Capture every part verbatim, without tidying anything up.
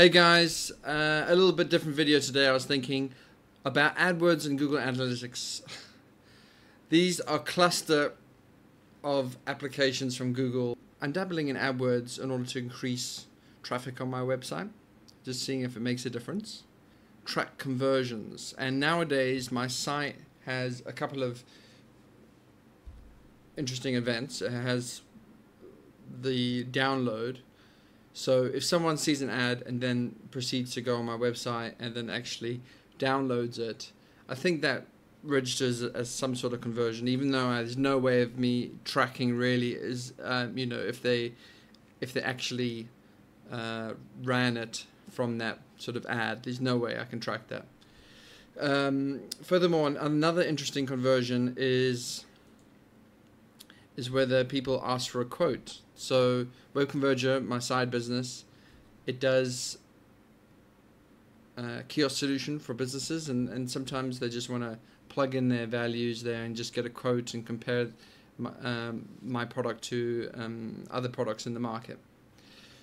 Hey guys, uh, a little bit different video today. I was thinking about AdWords and Google Analytics. These are cluster of applications from Google. I'm dabbling in AdWords in order to increase traffic on my website, just seeing if it makes a difference. Track conversions, and nowadays my site has a couple of interesting events. It has the download. So if someone sees an ad and then proceeds to go on my website and then actually downloads it, I think that registers as some sort of conversion, even though there's no way of me tracking really is, um, you know, if they if they actually uh, ran it from that sort of ad. There's no way I can track that. Um, furthermore, another interesting conversion is is whether people ask for a quote. So Web Converger, my side business, it does a kiosk solution for businesses, and, and sometimes they just want to plug in their values there and just get a quote and compare my, um, my product to um, other products in the market.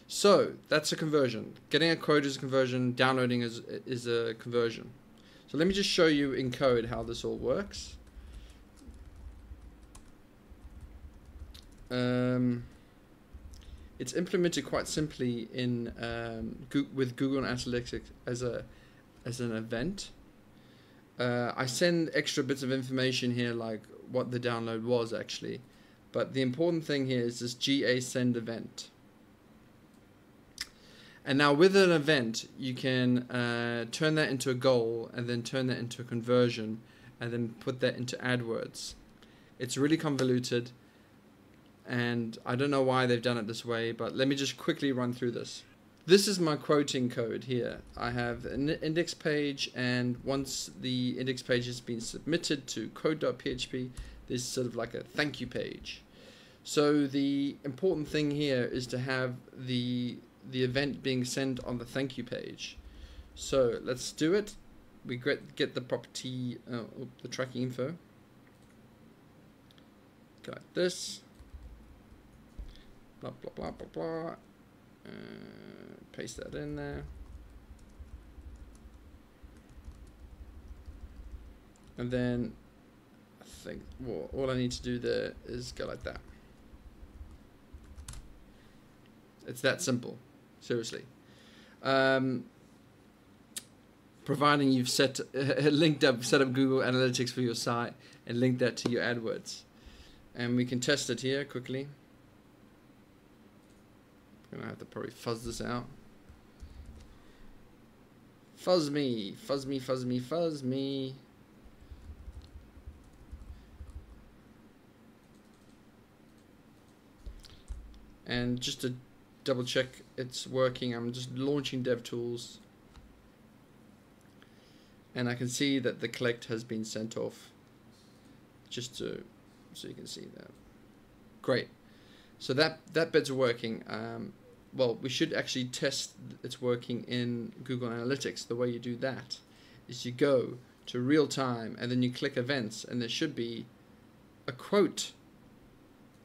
So that's a conversion. Getting a quote is a conversion, downloading is, is a conversion. So let me just show you in code how this all works. Um, it's implemented quite simply in um, Go with Google Analytics as a as an event. Uh, I send extra bits of information here, like what the download was actually, but the important thing here is this G A send event. And now with an event, you can uh, turn that into a goal, and then turn that into a conversion, and then put that into AdWords. It's really convoluted, and I don't know why they've done it this way, but let me just quickly run through this. This is my quoting code here. I have an index page, and once the index page has been submitted to code dot P H P, there's sort of like a thank you page. So the important thing here is to have the, the event being sent on the thank you page. So let's do it. We get, get the property, uh, the tracking info. Got this. Blah, blah, blah, blah, blah. Uh, paste that in there. And then I think well, all I need to do there is go like that. It's that simple, seriously. Um, providing you've set, uh, linked up, set up Google Analytics for your site and linked that to your AdWords. And we can test it here quickly. I'm gonna have to probably fuzz this out. Fuzz me, fuzz me, fuzz me, fuzz me. And just to double check it's working, I'm just launching DevTools. And I can see that the collect has been sent off. Just to, so you can see that. Great. So that, that bit's working. Um, well, we should actually test it's working in Google Analytics. The way you do that is you go to real time and then you click events, and there should be a quote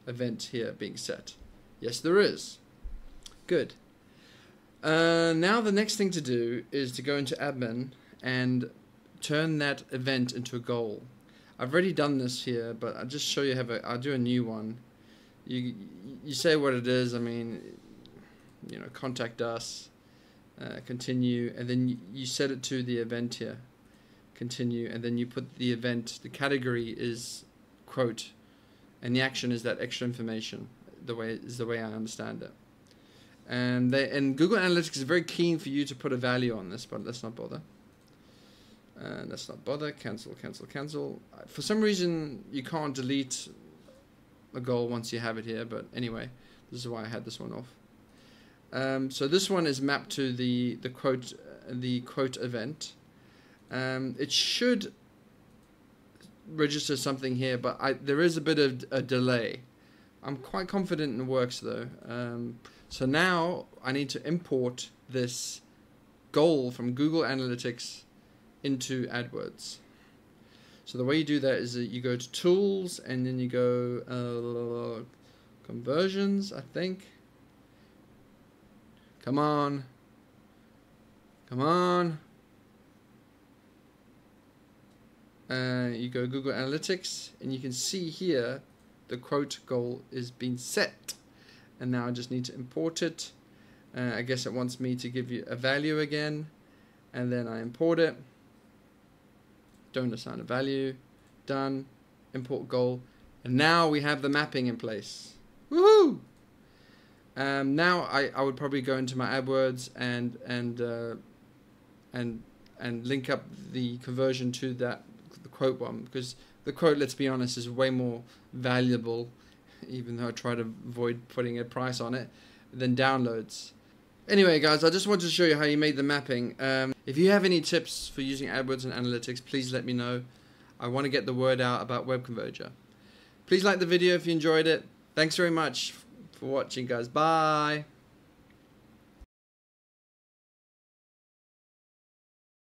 event here being set. Yes, there is. Good. Uh, now the next thing to do is to go into admin and turn that event into a goal. I've already done this here, but I'll just show you how I'll do a new one. You, you say what it is, I mean, you know, contact us, uh, continue, and then you, you set it to the event here, continue, and then you put the event, the category is quote, and the action is that extra information, the way is the way I understand it. And, they, and Google Analytics is very keen for you to put a value on this, but let's not bother. Uh, let's not bother, cancel, cancel, cancel. For some reason, you can't delete a goal once you have it here, but anyway, this is why I had this one off. Um, so this one is mapped to the the quote the quote event. Um, it should register something here, but I, there is a bit of a delay. I'm quite confident it works though. Um, so now I need to import this goal from Google Analytics into AdWords. So the way you do that is that you go to tools and then you go uh, conversions, I think. Come on. Come on. Uh, you go Google Analytics, and you can see here the quote goal is being set. And now I just need to import it. Uh, I guess it wants me to give you a value again. And then I import it. Don't assign a value. Done. Import goal. And now we have the mapping in place. Woohoo! Um, now I, I would probably go into my AdWords and and uh, and and link up the conversion to that the quote one, because the quote, let's be honest, is way more valuable, even though I try to avoid putting a price on it, than downloads. Anyway, guys, I just wanted to show you how you made the mapping. Um, if you have any tips for using AdWords and analytics, please let me know. I want to get the word out about Web Converger. Please like the video if you enjoyed it. Thanks very much for watching, guys. Bye.